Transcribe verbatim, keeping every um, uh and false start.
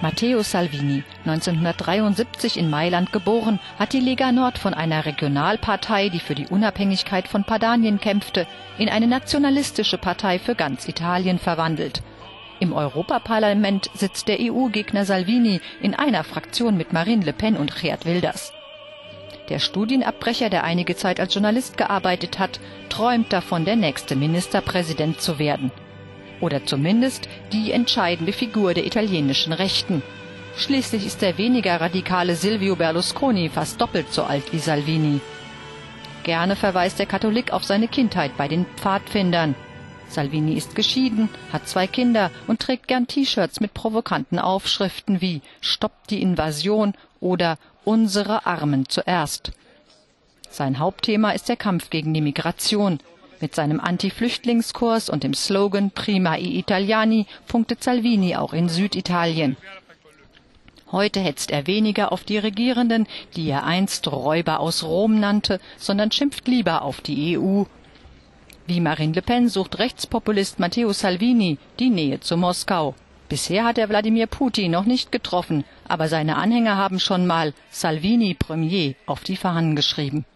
Matteo Salvini, neunzehnhundertdreiundsiebzig in Mailand geboren, hat die Lega Nord von einer Regionalpartei, die für die Unabhängigkeit von Padanien kämpfte, in eine nationalistische Partei für ganz Italien verwandelt. Im Europaparlament sitzt der E U-Gegner Salvini in einer Fraktion mit Marine Le Pen und Geert Wilders. Der Studienabbrecher, der einige Zeit als Journalist gearbeitet hat, träumt davon, der nächste Ministerpräsident zu werden. Oder zumindest die entscheidende Figur der italienischen Rechten. Schließlich ist der weniger radikale Silvio Berlusconi fast doppelt so alt wie Salvini. Gerne verweist der Katholik auf seine Kindheit bei den Pfadfindern. Salvini ist geschieden, hat zwei Kinder und trägt gern T-Shirts mit provokanten Aufschriften wie „Stoppt die Invasion" oder „Unsere Armen zuerst". Sein Hauptthema ist der Kampf gegen die Migration. Mit seinem Anti-Flüchtlingskurs und dem Slogan Prima i Italiani punktet Salvini auch in Süditalien. Heute hetzt er weniger auf die Regierenden, die er einst Räuber aus Rom nannte, sondern schimpft lieber auf die E U. Wie Marine Le Pen sucht Rechtspopulist Matteo Salvini die Nähe zu Moskau. Bisher hat er Wladimir Putin noch nicht getroffen, aber seine Anhänger haben schon mal „Salvini Premier“ auf die Fahnen geschrieben.